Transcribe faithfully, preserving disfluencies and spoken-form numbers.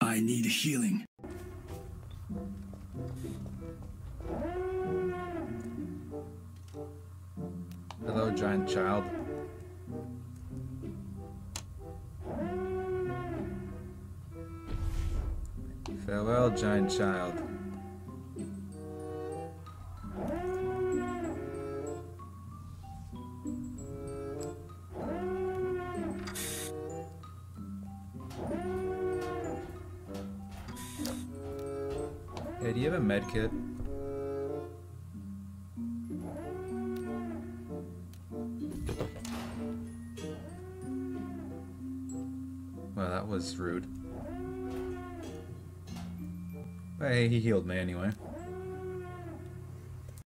I need healing. Hello, giant child. Farewell, giant child. Hey, do you have a med kit? Well, that was rude. Hey, he healed me anyway.